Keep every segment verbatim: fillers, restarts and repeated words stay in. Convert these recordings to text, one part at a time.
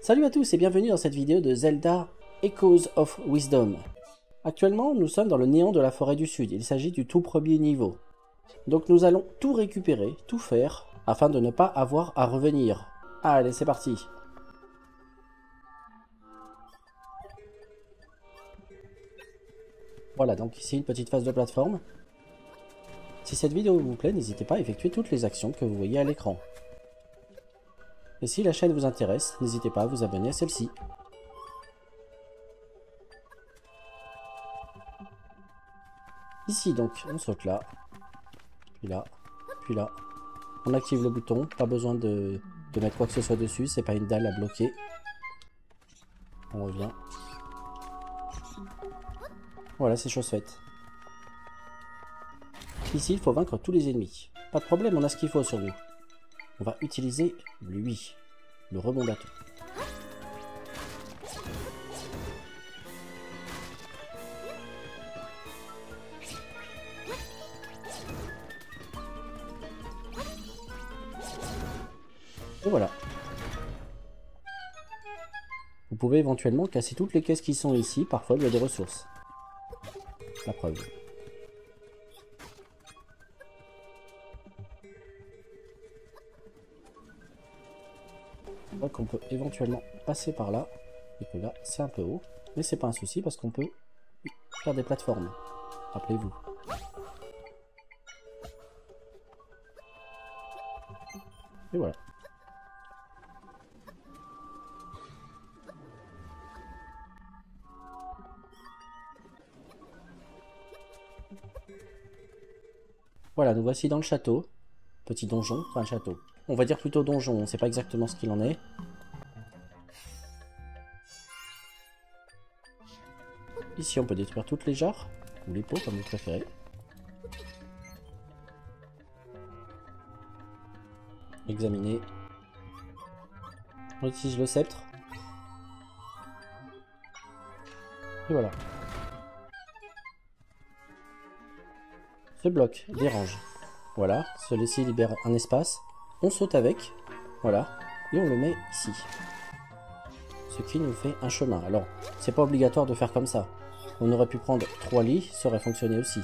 Salut à tous et bienvenue dans cette vidéo de Zelda Echoes of Wisdom. Actuellement, nous sommes dans le néant de la forêt du sud, il s'agit du tout premier niveau. Donc nous allons tout récupérer, tout faire, afin de ne pas avoir à revenir. Allez, c'est parti. Voilà, donc ici une petite phase de plateforme. Si cette vidéo vous plaît, n'hésitez pas à effectuer toutes les actions que vous voyez à l'écran. Et si la chaîne vous intéresse, n'hésitez pas à vous abonner à celle-ci. Ici donc, on saute là, puis là, puis là. On active le bouton, pas besoin de, de mettre quoi que ce soit dessus, c'est pas une dalle à bloquer. On revient. Voilà, c'est chose faite. Ici, il faut vaincre tous les ennemis. Pas de problème, on a ce qu'il faut sur nous. On va utiliser lui, le rebond bâton. Et voilà. Vous pouvez éventuellement casser toutes les caisses qui sont ici, parfois il y a des ressources. La preuve. Donc on peut éventuellement passer par là, et que là c'est un peu haut, mais c'est pas un souci parce qu'on peut faire des plateformes, rappelez-vous. Et voilà. Voilà, nous voici dans le château, petit donjon, enfin château. On va dire plutôt donjon, on ne sait pas exactement ce qu'il en est. Ici on peut détruire toutes les jarres, ou les pots comme vous préférez. Examiner. On utilise le sceptre. Et voilà. Ce bloc dérange. Voilà, celui-ci libère un espace. On saute avec, voilà, et on le met ici. Ce qui nous fait un chemin. Alors, c'est pas obligatoire de faire comme ça. On aurait pu prendre trois lits, ça aurait fonctionné aussi.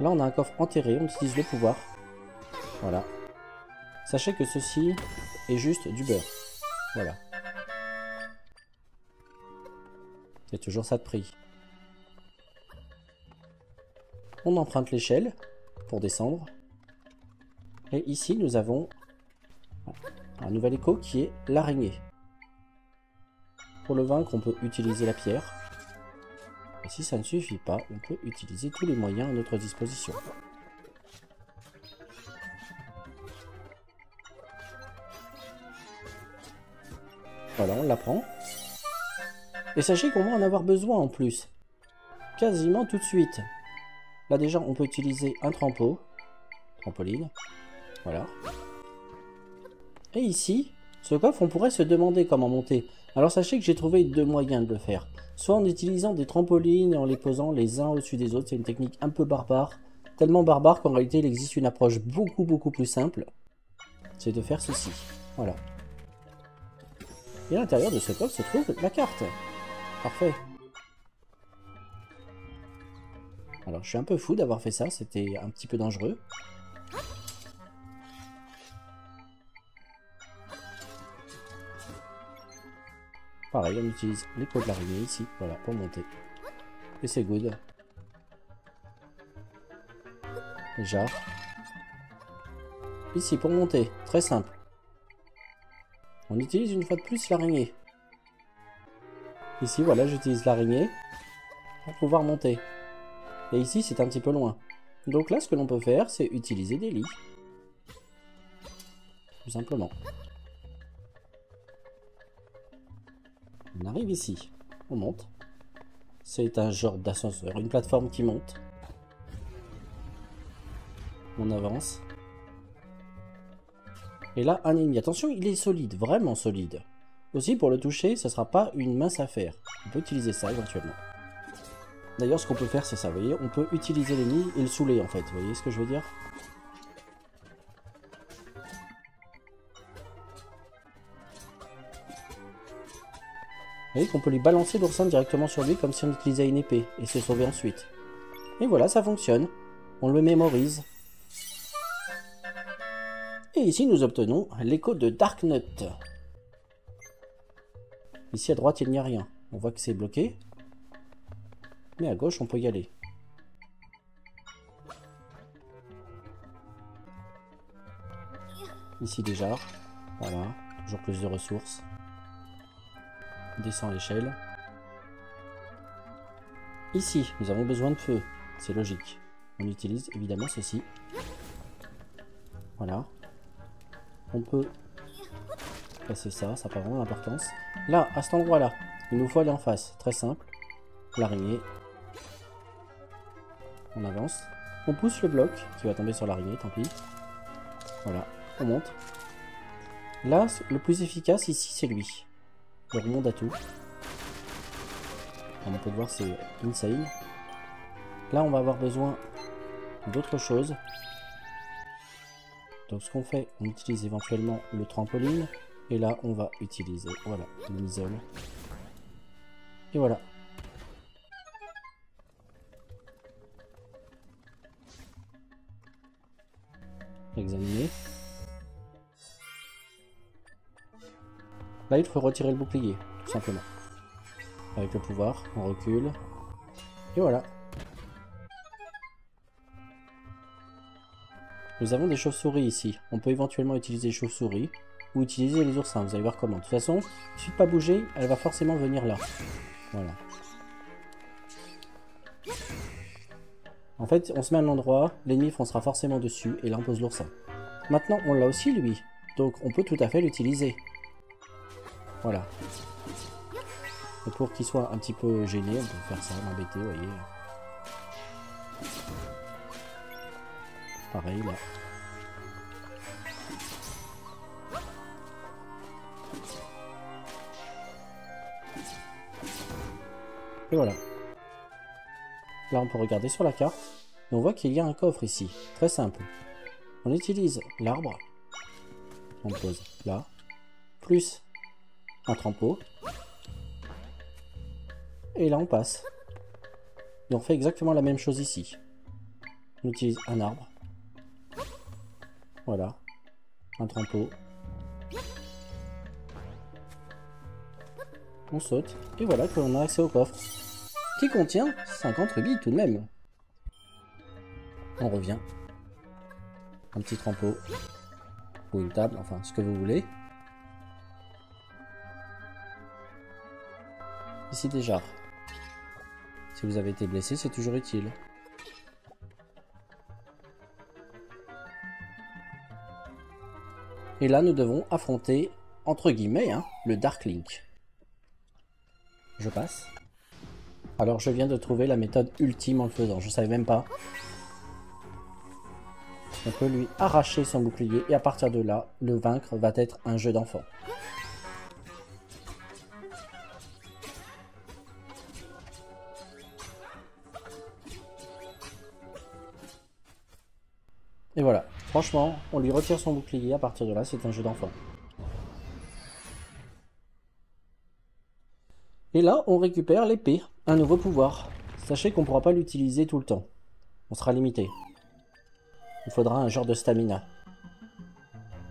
Là, on a un coffre enterré, on utilise le pouvoir. Voilà. Sachez que ceci est juste du beurre. Voilà. C'est toujours ça de prix. On emprunte l'échelle pour descendre. Et ici, nous avons un nouvel écho qui est l'araignée. Pour le vaincre, on peut utiliser la pierre. Et si ça ne suffit pas, on peut utiliser tous les moyens à notre disposition. Voilà, on la prend. Et sachez qu'on va en avoir besoin en plus. Quasiment tout de suite. Là déjà on peut utiliser un trampo, trampoline, voilà. Et ici, ce coffre on pourrait se demander comment monter. Alors sachez que j'ai trouvé deux moyens de le faire. Soit en utilisant des trampolines et en les posant les uns au-dessus des autres, c'est une technique un peu barbare. Tellement barbare qu'en réalité il existe une approche beaucoup beaucoup plus simple. C'est de faire ceci, voilà. Et à l'intérieur de ce coffre se trouve la carte. Parfait. Alors je suis un peu fou d'avoir fait ça, c'était un petit peu dangereux. Pareil, on utilise les pots de l'araignée ici, voilà, pour monter. Et c'est good. Déjà. Ici pour monter, très simple. On utilise une fois de plus l'araignée. Ici, voilà, j'utilise l'araignée pour pouvoir monter. Et ici, c'est un petit peu loin. Donc là, ce que l'on peut faire, c'est utiliser des lits. Tout simplement. On arrive ici. On monte. C'est un genre d'ascenseur, une plateforme qui monte. On avance. Et là, un ennemi. Attention, il est solide, vraiment solide. Aussi, pour le toucher, ce ne sera pas une mince affaire. On peut utiliser ça éventuellement. D'ailleurs, ce qu'on peut faire, c'est ça, vous voyez, on peut utiliser l'ennemi et le saouler, en fait, vous voyez ce que je veux dire? Vous voyez qu'on peut les balancer d'oursin directement sur lui comme si on utilisait une épée et se sauver ensuite. Et voilà, ça fonctionne. On le mémorise. Et ici, nous obtenons l'écho de Dark Nut. Ici, à droite, il n'y a rien. On voit que c'est bloqué. Mais à gauche, on peut y aller. Ici déjà, voilà, toujours plus de ressources. Descends l'échelle. Ici, nous avons besoin de feu, c'est logique. On utilise évidemment ceci. Voilà. On peut passer ça, ça n'a pas vraiment d'importance. Là, à cet endroit-là, il nous faut aller en face, très simple. L'araignée. On avance. On pousse le bloc qui va tomber sur l'araignée, tant pis. Voilà. On monte. Là, le plus efficace ici, c'est lui. Le remonte à tout. Comme on peut le voir, c'est insane. Là, on va avoir besoin d'autre chose. Donc, ce qu'on fait, on utilise éventuellement le trampoline. Et là, on va utiliser, voilà, l'isole. Et voilà. Examiner. Là, il faut retirer le bouclier, tout simplement. Avec le pouvoir, on recule. Et voilà. Nous avons des chauves-souris ici. On peut éventuellement utiliser les chauves-souris ou utiliser les oursins. Vous allez voir comment. De toute façon, il ne suffit de pas bouger, elle va forcément venir là. Voilà. En fait, on se met à un endroit, l'ennemi foncera forcément dessus et là, on pose l'oursin. Maintenant, on l'a aussi, lui. Donc, on peut tout à fait l'utiliser. Voilà. Et pour qu'il soit un petit peu gêné, on peut faire ça, l'embêter, vous voyez. Pareil, là. Et voilà. Là, on peut regarder sur la carte. Et on voit qu'il y a un coffre ici. Très simple. On utilise l'arbre. On le pose là. Plus... un trampo. Et là, on passe. Et on fait exactement la même chose ici. On utilise un arbre. Voilà. Un trampo. On saute. Et voilà que l'on a accès au coffre. Qui contient cinquante rubis tout de même. On revient. Un petit trampo. Ou une table, enfin, ce que vous voulez. Ici déjà. Si vous avez été blessé, c'est toujours utile. Et là, nous devons affronter, entre guillemets, hein, le Dark Link. Je passe. Alors, je viens de trouver la méthode ultime en le faisant. Je ne savais même pas. On peut lui arracher son bouclier et à partir de là, le vaincre va être un jeu d'enfant. Et voilà, franchement, on lui retire son bouclier, à partir de là, c'est un jeu d'enfant. Et là, on récupère l'épée, un nouveau pouvoir. Sachez qu'on ne pourra pas l'utiliser tout le temps. On sera limité. Il faudra un genre de stamina.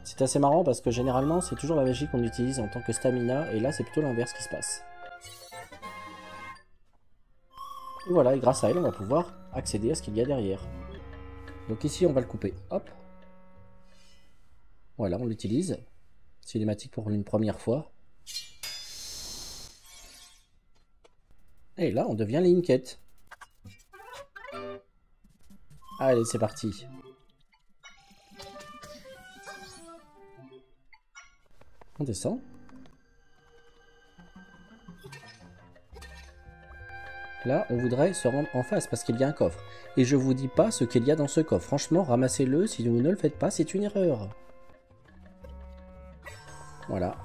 C'est assez marrant parce que généralement, c'est toujours la magie qu'on utilise en tant que stamina, et là, c'est plutôt l'inverse qui se passe. Et voilà, et grâce à elle, on va pouvoir accéder à ce qu'il y a derrière. Donc ici, on va le couper. Hop. Voilà, on l'utilise. Cinématique pour une première fois. Et là, on devient Linkette. Allez, c'est parti. On descend. Là, on voudrait se rendre en face parce qu'il y a un coffre. Et je vous dis pas ce qu'il y a dans ce coffre. Franchement, ramassez-le. Si vous ne le faites pas, c'est une erreur. Voilà.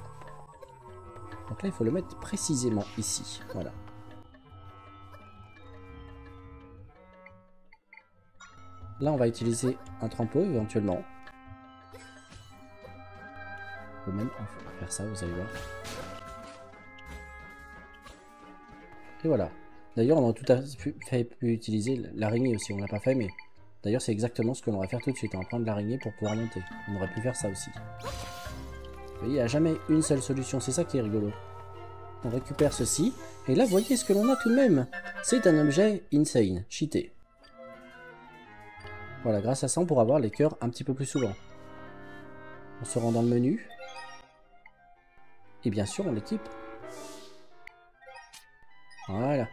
Donc là, il faut le mettre précisément ici. Voilà. Là, on va utiliser un trampo éventuellement. On peut même faire ça, vous allez voir. Et voilà. D'ailleurs, on aurait tout à fait pu utiliser l'araignée aussi, on l'a pas fait, mais... D'ailleurs, c'est exactement ce que l'on va faire tout de suite, on va prendre l'araignée pour pouvoir monter. On aurait pu faire ça aussi. Vous voyez, il n'y a jamais une seule solution, c'est ça qui est rigolo. On récupère ceci, et là, voyez ce que l'on a tout de même. C'est un objet insane, cheaté. Voilà, grâce à ça, on pourra avoir les cœurs un petit peu plus souvent. On se rend dans le menu. Et bien sûr, on l'équipe. Voilà.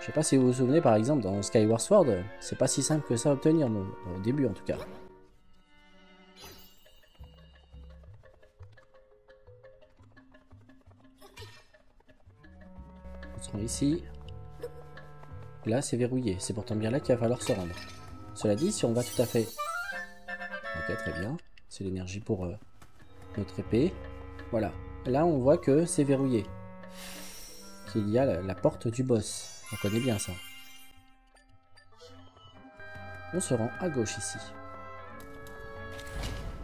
Je sais pas si vous vous souvenez, par exemple, dans Skyward Sword, c'est pas si simple que ça à obtenir, non, au début en tout cas. On se rend ici. Là, c'est verrouillé. C'est pourtant bien là qu'il va falloir se rendre. Cela dit, si on va tout à fait... Ok, très bien. C'est l'énergie pour euh, notre épée. Voilà. Là, on voit que c'est verrouillé. Qu'il y a la, la porte du boss. On connaît bien ça. On se rend à gauche ici.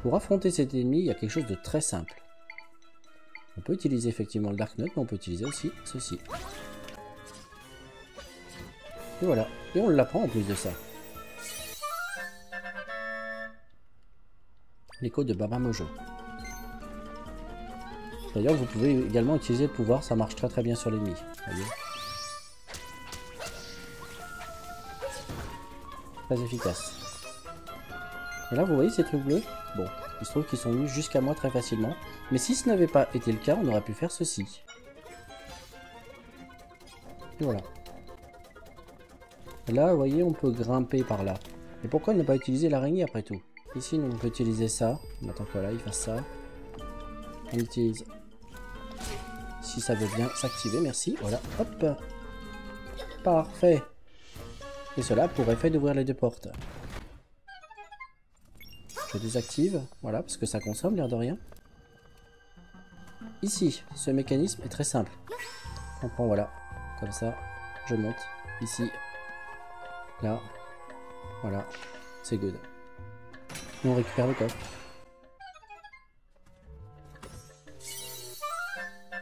Pour affronter cet ennemi, il y a quelque chose de très simple. On peut utiliser effectivement le Dark Note, mais on peut utiliser aussi ceci. Et voilà. Et on l'apprend en plus de ça. L'écho de Baba Mojo. D'ailleurs, vous pouvez également utiliser le pouvoir, ça marche très très bien sur l'ennemi. Très efficace. Et là, vous voyez ces trucs bleus? Bon, il se trouve qu'ils sont venus jusqu'à moi très facilement. Mais si ce n'avait pas été le cas, on aurait pu faire ceci. Et voilà. Et là, vous voyez, on peut grimper par là. Et pourquoi ne pas utiliser l'araignée après tout? Ici, on peut utiliser ça. On attend que là, il fasse ça. On utilise. Si ça veut bien s'activer, merci. Voilà, hop. Parfait. Et cela pour effet d'ouvrir les deux portes. Je désactive. Voilà, parce que ça consomme, l'air de rien. Ici, ce mécanisme est très simple. On prend, voilà. Comme ça, je monte. Ici. Là. Voilà. C'est good. Et on récupère le coffre.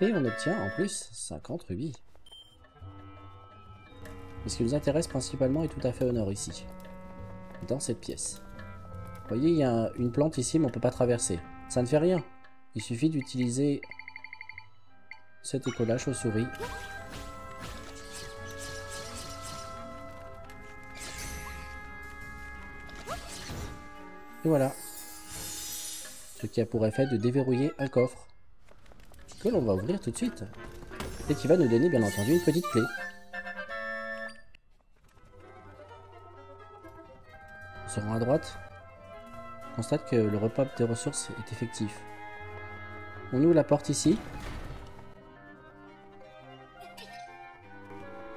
Et on obtient en plus cinquante rubis. Mais ce qui nous intéresse principalement est tout à fait au nord ici. Dans cette pièce. Vous voyez, il y a une plante ici, mais on ne peut pas traverser. Ça ne fait rien. Il suffit d'utiliser cet écolage chauve-souris. Et voilà. Ce qui a pour effet de déverrouiller un coffre. Que l'on va ouvrir tout de suite. Et qui va nous donner bien entendu une petite clé. On se rend à droite. On constate que le repas des ressources est effectif. On ouvre la porte ici.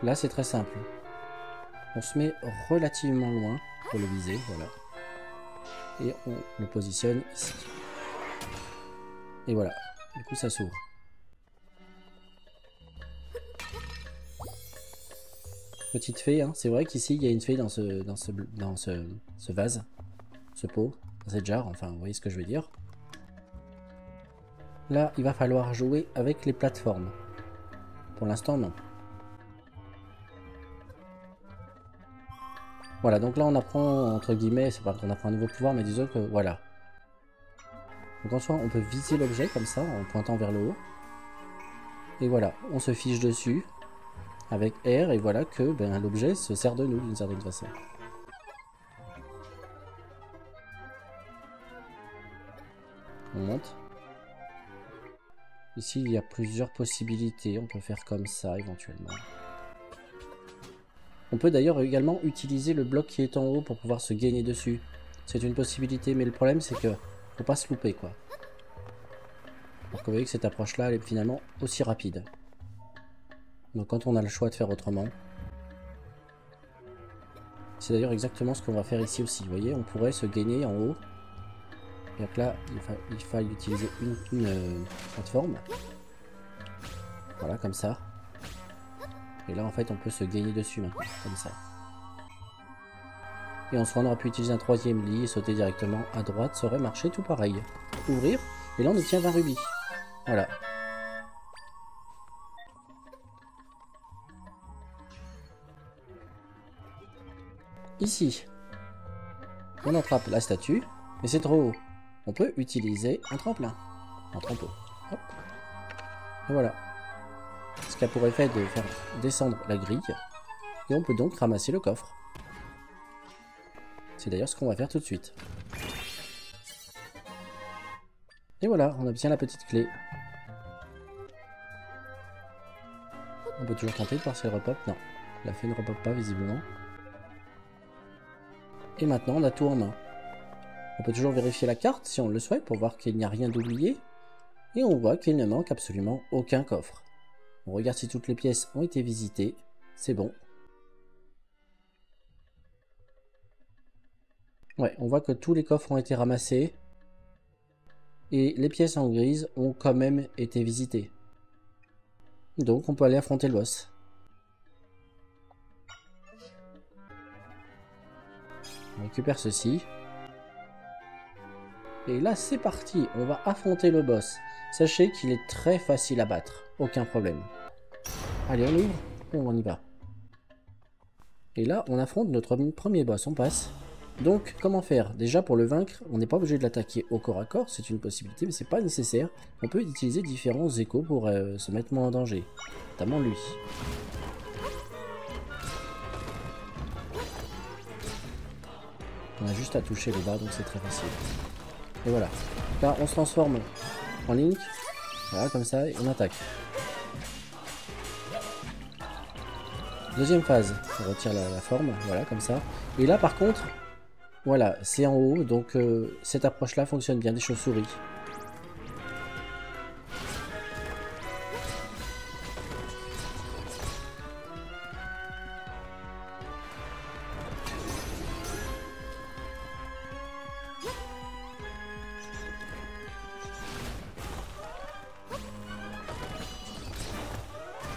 Là c'est très simple. On se met relativement loin pour le viser. Voilà. Et on le positionne ici. Et voilà. Du coup, ça s'ouvre. Petite fée, hein. C'est vrai qu'ici, il y a une fée dans ce dans ce, dans ce, ce vase. Ce pot. Dans cette jarre. Enfin, vous voyez ce que je veux dire. Là, il va falloir jouer avec les plateformes. Pour l'instant, non. Voilà, donc là on apprend, entre guillemets, c'est pas qu'on apprend un nouveau pouvoir, mais disons que voilà. Donc en soi, on peut viser l'objet comme ça, en pointant vers le haut. Et voilà, on se fiche dessus, avec R, et voilà que ben, l'objet se sert de nous, d'une certaine façon. On monte. Ici, il y a plusieurs possibilités, on peut faire comme ça, éventuellement. On peut d'ailleurs également utiliser le bloc qui est en haut pour pouvoir se gainer dessus. C'est une possibilité, mais le problème c'est que faut pas se louper quoi. Alors que vous voyez que cette approche là elle est finalement aussi rapide. Donc quand on a le choix de faire autrement. C'est d'ailleurs exactement ce qu'on va faire ici aussi. Vous voyez, on pourrait se gainer en haut. Et donc là il, fa il faille utiliser une, une euh, plateforme. Voilà, comme ça. Et là en fait on peut se gagner dessus maintenant, comme ça. Et on se rendra plus utiliser un troisième lit et sauter directement à droite, ça aurait marché tout pareil. Ouvrir, et là on obtient vingt rubis. Voilà. ici. On attrape la statue, mais c'est trop haut. On peut utiliser un tremplin. Un trempeau. Hop. Et voilà. Ce qui a pour effet de faire descendre la grille. Et on peut donc ramasser le coffre. C'est d'ailleurs ce qu'on va faire tout de suite. Et voilà, on obtient la petite clé. On peut toujours tenter de voir si elle repop. Non, la fée ne repop pas visiblement. Et maintenant, on a tout en main. On peut toujours vérifier la carte si on le souhaite pour voir qu'il n'y a rien d'oublié. Et on voit qu'il ne manque absolument aucun coffre. On regarde si toutes les pièces ont été visitées. C'est bon. Ouais, on voit que tous les coffres ont été ramassés. Et les pièces en grise ont quand même été visitées. Donc on peut aller affronter le boss. On récupère ceci. Et là c'est parti, on va affronter le boss. Sachez qu'il est très facile à battre, aucun problème. Allez, on ouvre, on y va. Et là on affronte notre premier boss, on passe. Donc, comment faire? Déjà, pour le vaincre, on n'est pas obligé de l'attaquer au corps à corps, c'est une possibilité, mais c'est pas nécessaire. On peut utiliser différents échos pour euh, se mettre moins en danger, notamment lui. On a juste à toucher le bas, donc c'est très facile. Et voilà. Là, on se transforme en Link. Voilà, comme ça, et on attaque. Deuxième phase, on retire la, la forme, voilà, comme ça. Et là, par contre... Voilà, c'est en haut, donc euh, cette approche-là fonctionne bien, des chauves-souris.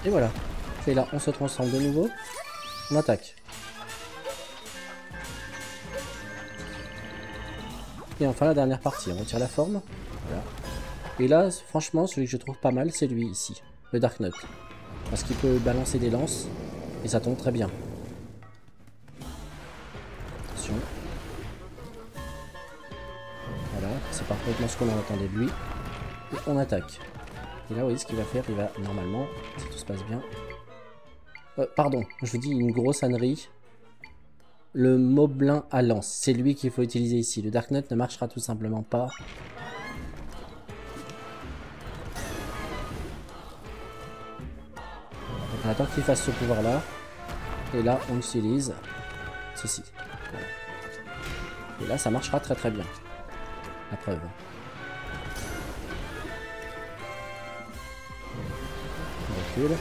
Et voilà, et là on se transforme de nouveau, on attaque. Et enfin la dernière partie, on retire la forme, voilà. Et là franchement celui que je trouve pas mal c'est lui ici, le Dark Note, parce qu'il peut balancer des lances et ça tombe très bien. Attention. Voilà, c'est parfaitement ce qu'on en attendait de lui. Et on attaque. Et là vous voyez ce qu'il va faire, il va normalement, si tout se passe bien... Euh, pardon, je vous dis une grosse ânerie. Le Moblin à lance, c'est lui qu'il faut utiliser ici. Le Dark Knight ne marchera tout simplement pas. Donc on attend qu'il fasse ce pouvoir là. Et là on utilise ceci. Voilà. Et là ça marchera très très bien. La preuve. On recule.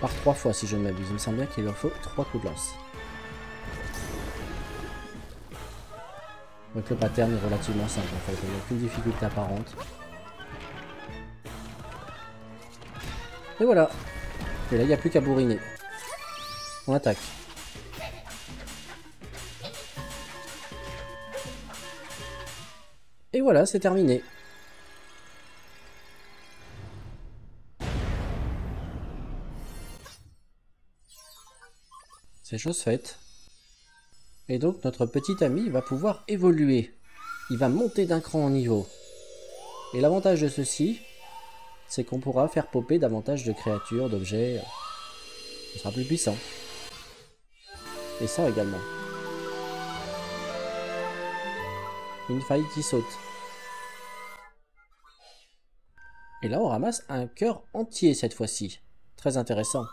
Par trois fois si je ne m'abuse, il me semble bien qu'il leur faut trois coups de lance. Donc le pattern est relativement simple en fait, il n'y a aucune difficulté apparente. Et voilà. Et là il n'y a plus qu'à bourriner. On attaque. Et voilà, c'est terminé. C'est chose faite. Et donc notre petit ami va pouvoir évoluer. Il va monter d'un cran en niveau. Et l'avantage de ceci, c'est qu'on pourra faire popper davantage de créatures, d'objets. On sera plus puissant. Et ça également. Une faille qui saute. Et là on ramasse un cœur entier cette fois-ci. Très intéressant.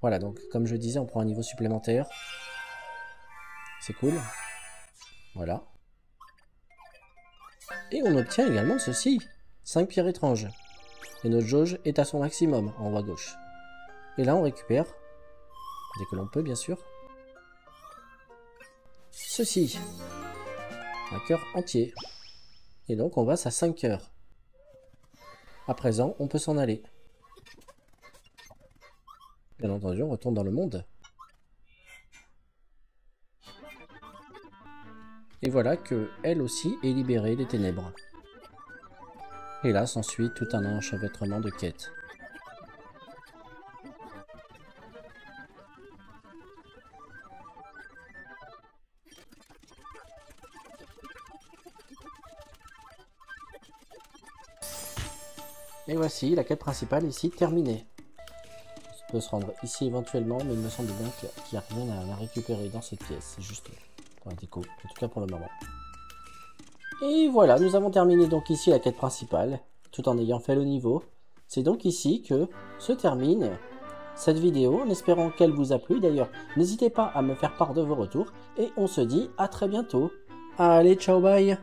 Voilà, donc comme je disais, on prend un niveau supplémentaire. C'est cool. Voilà. Et on obtient également ceci. cinq pierres étranges. Et notre jauge est à son maximum, en haut à gauche. Et là, on récupère, dès que l'on peut bien sûr, ceci. Un cœur entier. Et donc, on passe à cinq cœurs. À présent, on peut s'en aller. Bien entendu, on retourne dans le monde. Et voilà que elle aussi est libérée des ténèbres. Et là s'ensuit tout un enchevêtrement de quêtes. Et voici la quête principale ici terminée. On peut se rendre ici éventuellement, mais il me semble bien qu'il n'y a rien à récupérer dans cette pièce. C'est juste pour la déco, en tout cas pour le moment. Et voilà, nous avons terminé donc ici la quête principale, tout en ayant fait le niveau. C'est donc ici que se termine cette vidéo, en espérant qu'elle vous a plu. D'ailleurs, n'hésitez pas à me faire part de vos retours, et on se dit à très bientôt. Allez, ciao, bye!